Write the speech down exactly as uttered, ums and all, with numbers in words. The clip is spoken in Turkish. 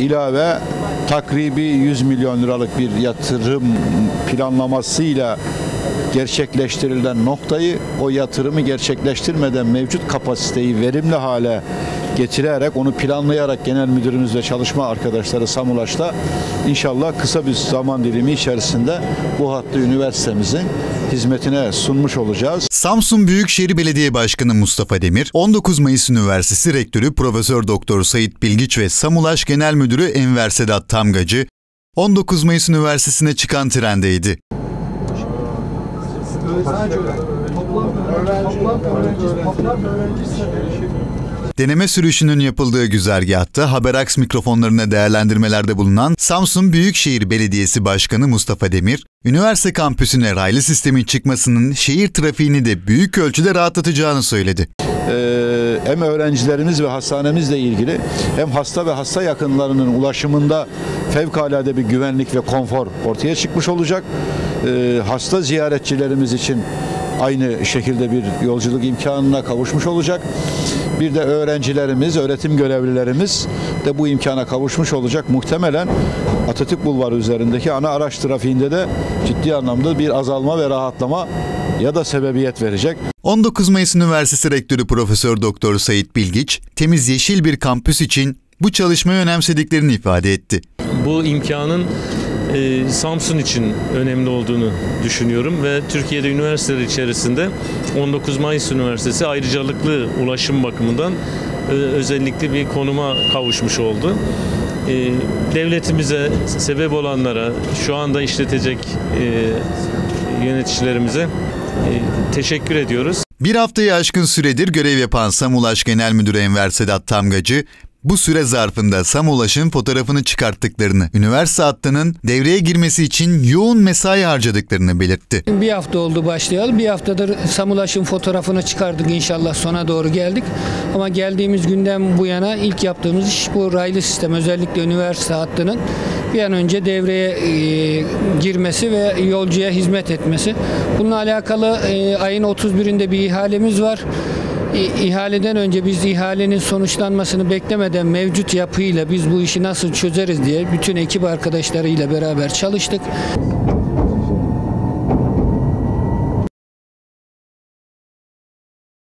ilave takribi yüz milyon liralık bir yatırım planlamasıyla gerçekleştirilen noktayı, o yatırımı gerçekleştirmeden mevcut kapasiteyi verimli hale getirerek, onu planlayarak genel müdürümüz ve çalışma arkadaşları Samulaş'ta inşallah kısa bir zaman dilimi içerisinde bu hattı üniversitemizin hizmetine sunmuş olacağız. Samsun Büyükşehir Belediye Başkanı Mustafa Demir, on dokuz Mayıs Üniversitesi Rektörü Profesör Doktor Sait Bilgiç ve Samulaş Genel Müdürü Enver Sedat Tamgacı, on dokuz Mayıs Üniversitesi'ne çıkan trendeydi. Deneme sürüşünün yapıldığı güzergahta Haberaks mikrofonlarına değerlendirmelerde bulunan Samsun Büyükşehir Belediyesi Başkanı Mustafa Demir, üniversite kampüsüne raylı sistemin çıkmasının şehir trafiğini de büyük ölçüde rahatlatacağını söyledi. Ee, hem öğrencilerimiz ve hastanemizle ilgili hem hasta ve hasta yakınlarının ulaşımında fevkalade bir güvenlik ve konfor ortaya çıkmış olacak. Ee, hasta ziyaretçilerimiz için aynı şekilde bir yolculuk imkanına kavuşmuş olacak. Bir de öğrencilerimiz, öğretim görevlilerimiz de bu imkana kavuşmuş olacak. Muhtemelen Atatürk Bulvarı üzerindeki ana araç trafiğinde de ciddi anlamda bir azalma ve rahatlama ya da sebebiyet verecek. on dokuz Mayıs Üniversitesi Rektörü Profesör Doktor Sait Bilgiç, temiz yeşil bir kampüs için bu çalışmayı önemsediklerini ifade etti. Bu imkanın Ee, Samsun için önemli olduğunu düşünüyorum ve Türkiye'de üniversiteler içerisinde on dokuz Mayıs Üniversitesi ayrıcalıklı ulaşım bakımından e, özellikle bir konuma kavuşmuş oldu. E, devletimize, sebep olanlara, şu anda işletecek e, yöneticilerimize e, teşekkür ediyoruz. Bir haftayı aşkın süredir görev yapan Samulaş Genel Müdürü Enver Sedat Tamgacı, bu süre zarfında Samulaş'ın fotoğrafını çıkarttıklarını, üniversite hattının devreye girmesi için yoğun mesai harcadıklarını belirtti. Bir hafta oldu başlayalı. Bir haftadır Samulaş'ın fotoğrafını çıkardık, inşallah sona doğru geldik. Ama geldiğimiz günden bu yana ilk yaptığımız iş bu raylı sistem, özellikle üniversite hattının bir an önce devreye e, girmesi ve yolcuya hizmet etmesi. Bununla alakalı e, ayın otuz birinde bir ihalemiz var. İhaleden önce biz ihalenin sonuçlanmasını beklemeden mevcut yapıyla biz bu işi nasıl çözeriz diye bütün ekip arkadaşlarıyla beraber çalıştık.